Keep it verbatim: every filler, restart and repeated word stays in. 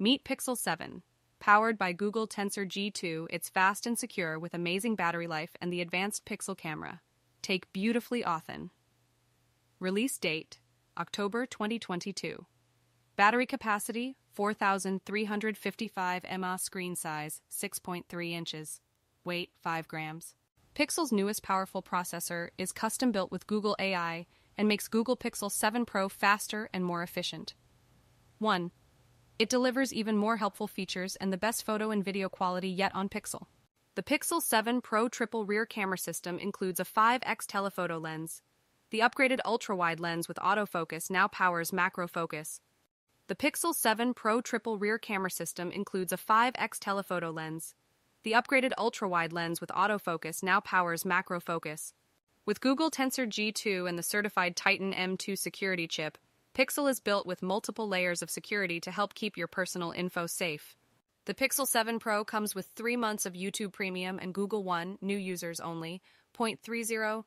Meet Pixel seven, powered by Google Tensor G two. It's fast and secure with amazing battery life and the advanced Pixel camera. Take beautifully often. Release date, October twenty twenty-two. Battery capacity, four thousand three hundred fifty-five milliamp hour. Screen size, six point three inches. Weight, five grams. Pixel's newest powerful processor is custom-built with Google A I and makes Google Pixel seven Pro faster and more efficient. one. It delivers even more helpful features and the best photo and video quality yet on Pixel. The Pixel seven Pro triple rear camera system includes a five X telephoto lens. The upgraded ultra-wide lens with autofocus now powers macro focus. The Pixel seven Pro triple rear camera system includes a five X telephoto lens. The upgraded ultra-wide lens with autofocus now powers macro focus. With Google Tensor G two and the certified Titan M two security chip, Pixel is built with multiple layers of security to help keep your personal info safe. The Pixel seven Pro comes with three months of YouTube Premium and Google One, new users only, zero point three zero